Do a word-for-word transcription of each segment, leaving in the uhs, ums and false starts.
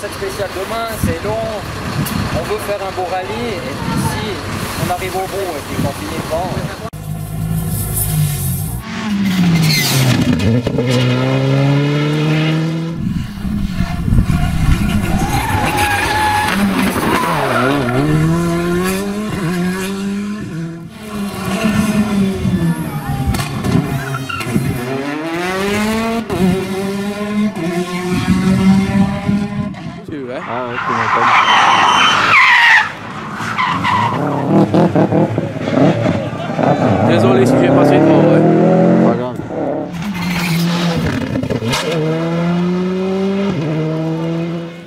cette spéciale demain, c'est long, on veut faire un beau rallye, et puis si on arrive au bout, et puis on finit devant. Désolé si j'ai passé de mort, ouais. Pas grave.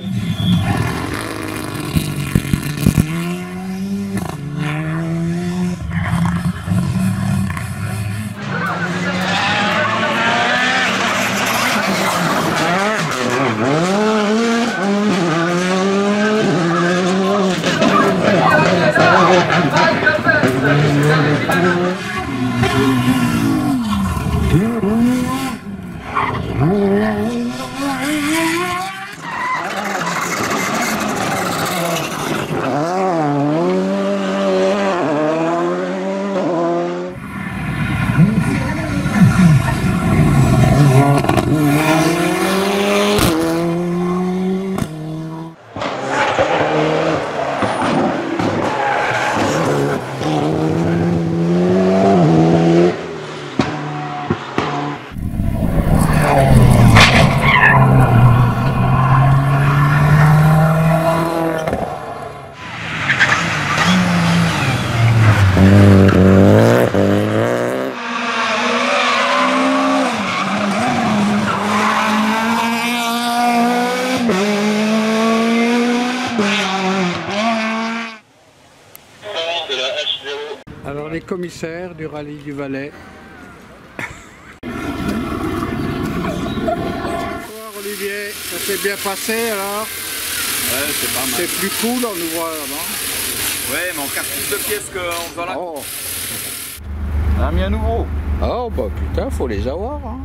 Alors les commissaires du rallye du Valais. Bonsoir Olivier, ça s'est bien passé alors? Ouais, c'est pas mal. C'est plus cool en ouvrant là-bas. Ouais, mais on casse plus de pièces qu'en faisant la... Oh. On a mis un nouveau. Oh bah putain, faut les avoir hein.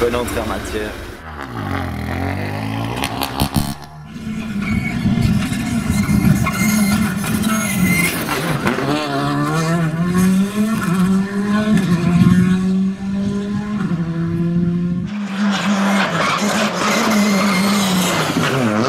Bonne entrée en matière. Come on.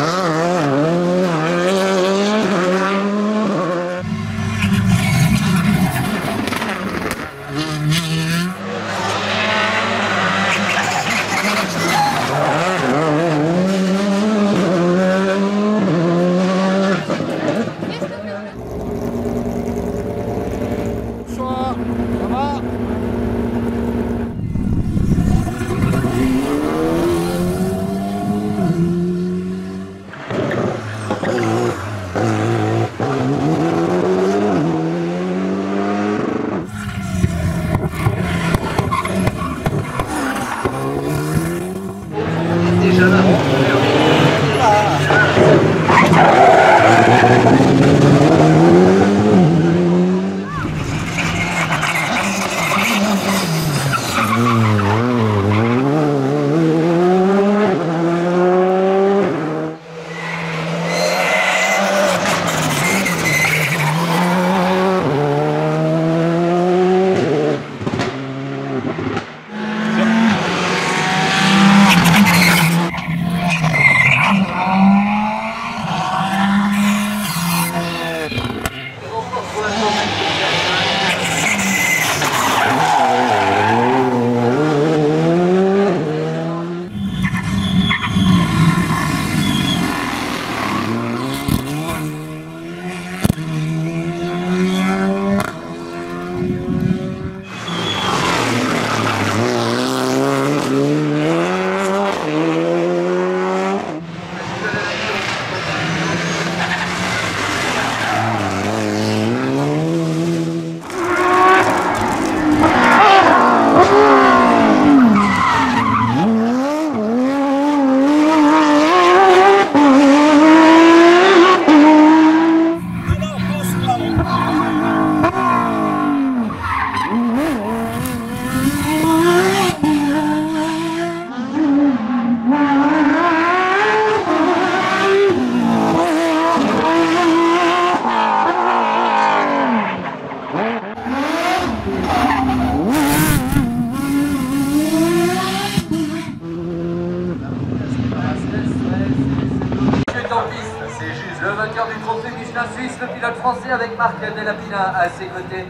commencer avec Marc Delapina à ses côtés.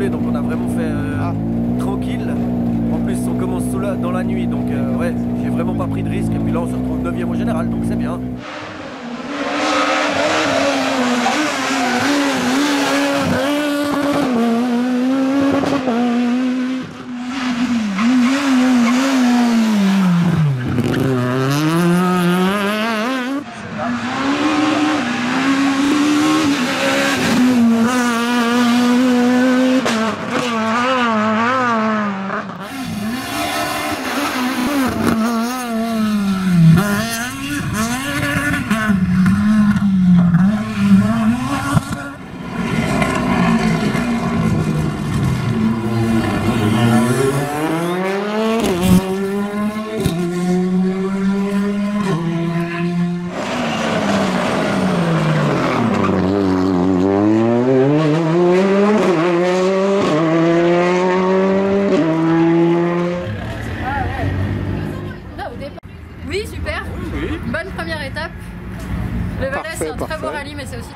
Donc on a vraiment fait euh, ah. tranquille. En plus on commence sous la, dans la nuit, donc euh, ouais, j'ai vraiment pas pris de risque. Et puis là on se retrouve neuvième au général, donc c'est bien. Oui, super. Oui, oui. Bonne première étape. Le Valais, c'est un très beau rallye, mais c'est aussi...